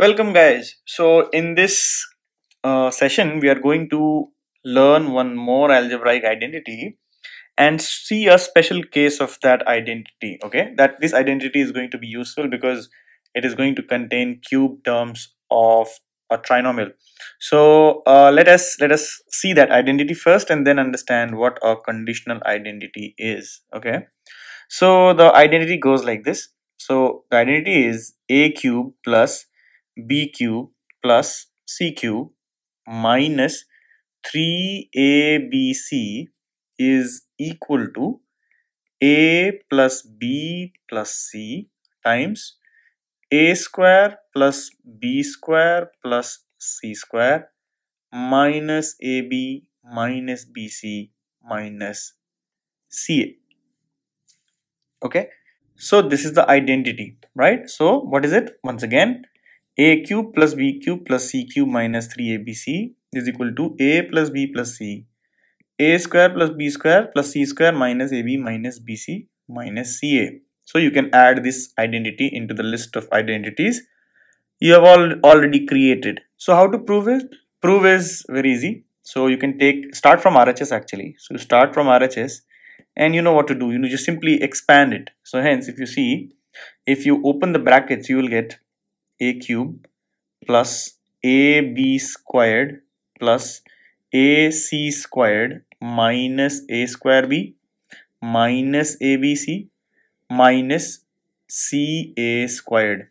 Welcome guys. So in this session we are going to learn one more algebraic identity and see a special case of that identity. Okay, that this identity is going to be useful because it is going to contain cube terms of a trinomial. So let us see that identity first and then understand what a conditional identity is. Okay, so the identity goes like this. So the identity is a cube plus b cube plus c cube minus 3abc is equal to a plus b plus c times a square plus b square plus c square minus ab minus bc minus ca. Okay, so this is the identity, right? So what is it? Once again, a cube plus b cube plus c cube minus 3abc is equal to a plus b plus c, a square plus b square plus c square minus ab minus bc minus ca. So you can add this identity into the list of identities you have already created. So how to prove it? Prove is very easy. So you can start from RHS actually. So you start from RHS and you know what to do. You know, just simply expand it. So hence if you open the brackets, you will get a cube plus ab squared plus ac squared minus a square b minus abc minus ca squared.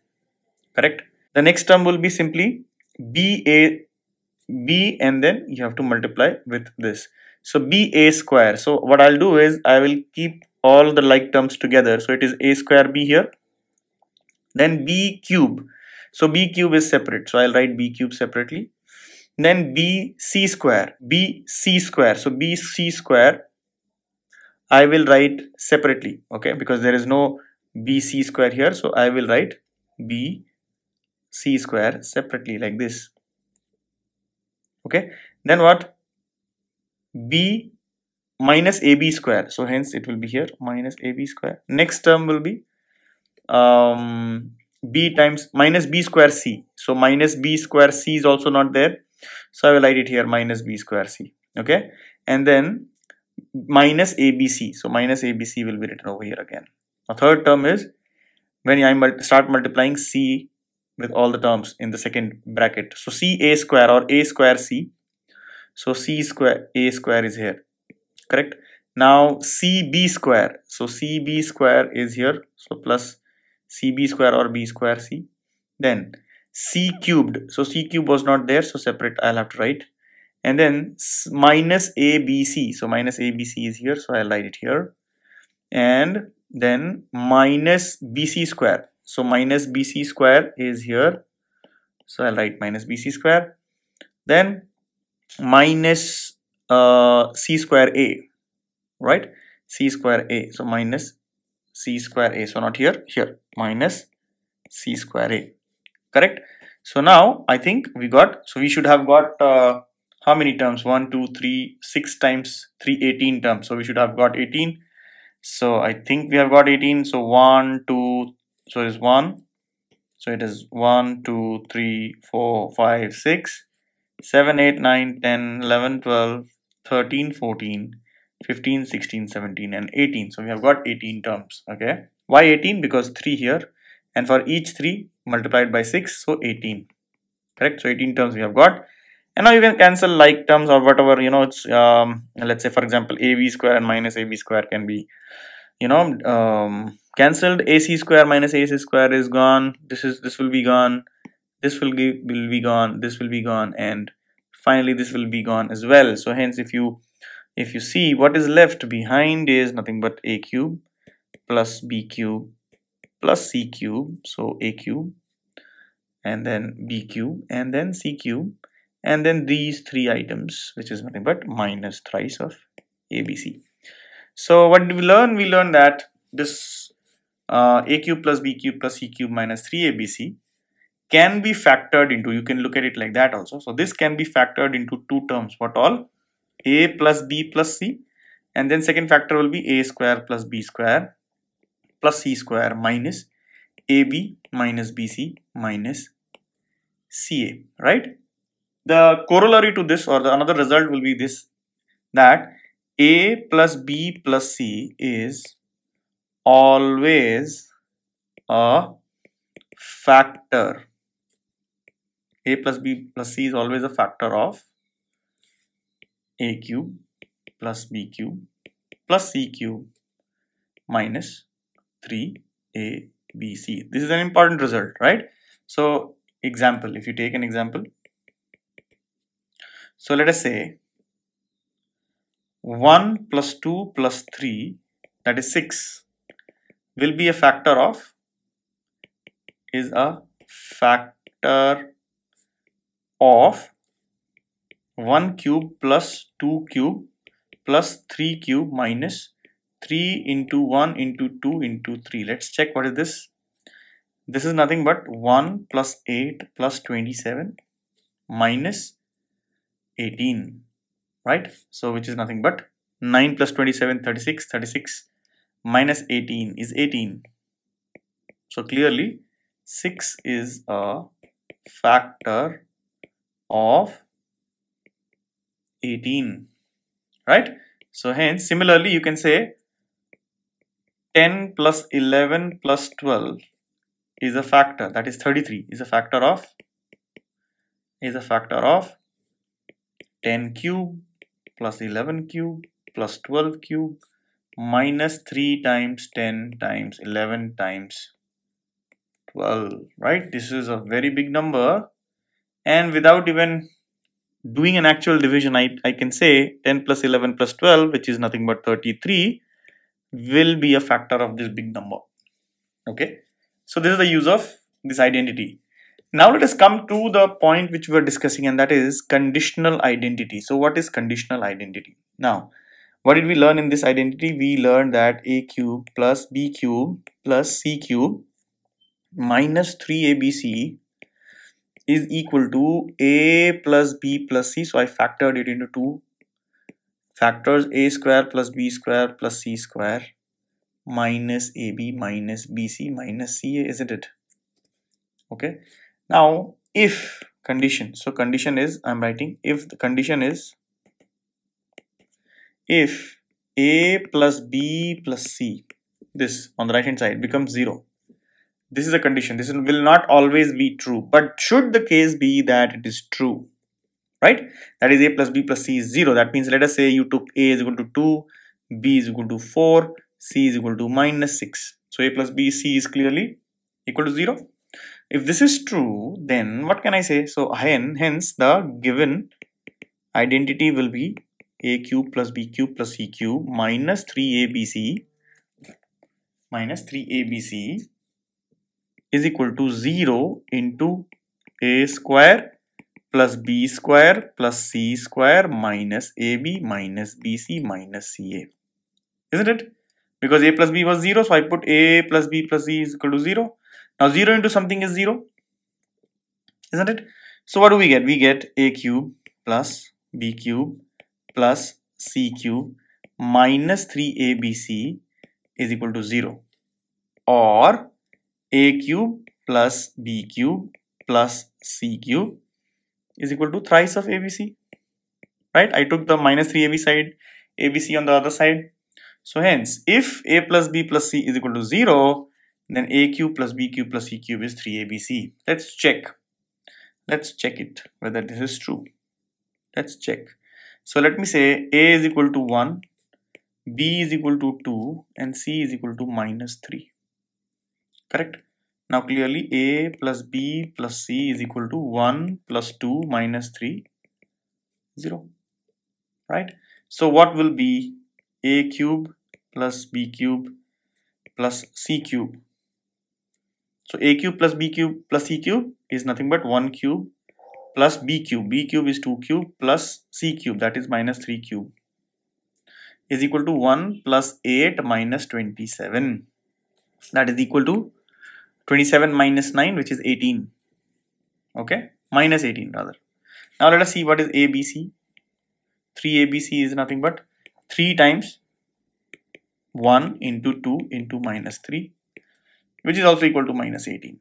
Correct? The next term will be simply b and then you have to multiply with this. So ba square. So what I'll do is I will keep all the like terms together. So it is a square b here. Then b cube. So b cube is separate, so I'll write b cube separately. Then b c square, so b c square I will write separately, okay, because there is no b c square here. So I will write b c square separately like this. Okay, then what? b minus ab square, so hence it will be here minus ab square. Next term will be b times minus b square c, so minus b square c is also not there, so I will write it here minus b square c. Okay, and then minus abc, so minus abc will be written over here again. The third term is when I start multiplying c with all the terms in the second bracket, so ca square or a square c, so c square a square is here. Correct? Now cb square, so cb square is here, so plus cb square or b square c. Then c cubed, so c cube was not there, so separate I'll have to write. And then minus abc, so minus abc is here, so I'll write it here. And then minus bc square, so minus bc square is here, so I'll write minus bc square. Then minus c square a, right? c square a, so minus c square a, so not here, here minus c square a. Correct? So now I think we got, so we should have got how many terms? 1 2 3 6 times 3, 18 terms. So we should have got 18. So I think we have got 18. So 1 2, so it is 1, so it is 1 2 3 4 5 6 7 8 9 10 11 12 13 14 15 16 17 and 18. So we have got 18 terms. Okay, why 18? Because 3 here, and for each 3 multiplied by 6, so 18. Correct? So 18 terms we have got. And now you can cancel like terms or whatever, you know. It's let's say for example ab square and minus ab square can be, you know, cancelled. ac square minus ac square is gone, this will be gone, this will be gone, this will be gone, and finally this will be gone as well. So hence if you see, what is left behind is nothing but a cube plus b cube plus c cube, so a cube and then b cube and then c cube, and then these 3 items, which is nothing but minus thrice of abc. So what did we learn? We learned that this a cube plus b cube plus c cube minus 3abc can be factored into, you can look at it like that also. So this can be factored into 2 terms. What all? A plus b plus c, and then second factor will be a square plus b square plus c square minus ab minus bc minus CA, right? The corollary to this, or the another result will be this, that A plus B plus C is always a factor. A plus B plus C is always a factor of A cube plus B cube plus C cube minus 3ABC. This is an important result, right? So example, if you take an example, so let us say 1 plus 2 plus 3, that is 6, will be a factor of, is a factor of 1 cube plus 2 cube plus 3 cube minus 3 into 1 into 2 into 3. Let's check what is this. This is nothing but 1 plus 8 plus 27 minus 18, right? So which is nothing but 9 plus 27, 36, 36 minus 18 is 18. So clearly 6 is a factor of 18, right? So hence, similarly, you can say 10 plus 11 plus 12 is a factor, that is 33, is a factor of 10 cube plus 11 cube plus 12 cube minus 3 times 10 times 11 times 12, right? This is a very big number, and without even doing an actual division, I can say 10 plus 11 plus 12, which is nothing but 33, will be a factor of this big number. Okay, so this is the use of this identity. Now let us come to the point which we were discussing, and that is conditional identity. So what is conditional identity? Now, what did we learn in this identity? We learned that A cube plus B cube plus C cube minus 3ABC is equal to A plus B plus C. So I factored it into two factors, A square plus B square plus C square minus AB minus BC minus CA, isn't it? Okay. Now, if condition, so condition is, I'm writing, if the condition is, if A plus B plus C, this on the right hand side becomes 0, this is a condition, this will not always be true, but should the case be that it is true, right? That is, A plus B plus C is 0. That means, let us say you took A is equal to 2, B is equal to 4, C is equal to minus 6. So A plus B, C is clearly equal to 0. If this is true, then what can I say? So hence the given identity will be A cube plus B cube plus C cube minus 3ABC is equal to 0 into A square plus B square plus C square minus AB minus BC minus CA, isn't it? Because A plus B was 0, so I put A plus B plus C is equal to 0. Now 0 into something is 0, isn't it? So what do we get? We get A cube plus B cube plus C cube minus 3ABC is equal to 0, or A cube plus B cube plus C cube is equal to thrice of ABC, right? I took the minus 3AB side, ABC on the other side. So hence, if A plus B plus C is equal to 0, then A cube plus B cube plus C cube is 3ABC. Let's check it whether this is true. Let's check. So let me say A is equal to 1, B is equal to 2, and C is equal to minus 3. Correct? Now clearly A plus B plus C is equal to 1 plus 2 minus 3, 0. Right? So what will be A cube plus B cube plus C cube? So A cube plus B cube plus C cube is nothing but 1 cube plus B cube. B cube is 2 cube plus C cube, that is minus 3 cube, is equal to 1 plus 8 minus 27. That is equal to 27 minus 9, which is 18. Okay, minus 18 rather. Now let us see what is ABC. 3ABC is nothing but 3 times 1 into 2 into minus 3, which is also equal to minus 18.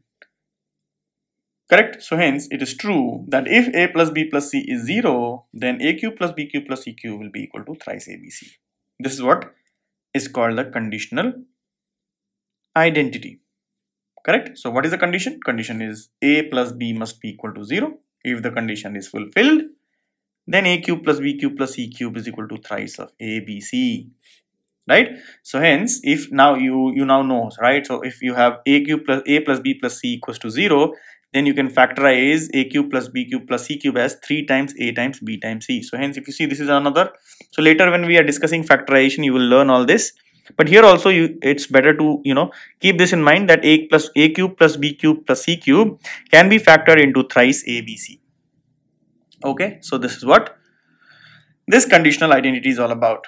Correct? So hence it is true that if a plus b plus c is 0, then a cube plus b cube plus c cube will be equal to thrice abc. This is what is called the conditional identity. Correct? So what is the condition? Condition is a plus b must be equal to 0. If the condition is fulfilled, then a cube plus b cube plus c cube is equal to thrice of a, b, c. Right? So hence, if now you now know, right? So if you have a plus b plus c equals to 0, then you can factorize a cube plus b cube plus c cube as 3 times a times b times c. So hence, if you see, this is another. So later when we are discussing factorization, you will learn all this. But here also, it's better to, keep this in mind that a cube plus b cube plus c cube can be factored into thrice a, b, c. Okay, so this is what this conditional identity is all about.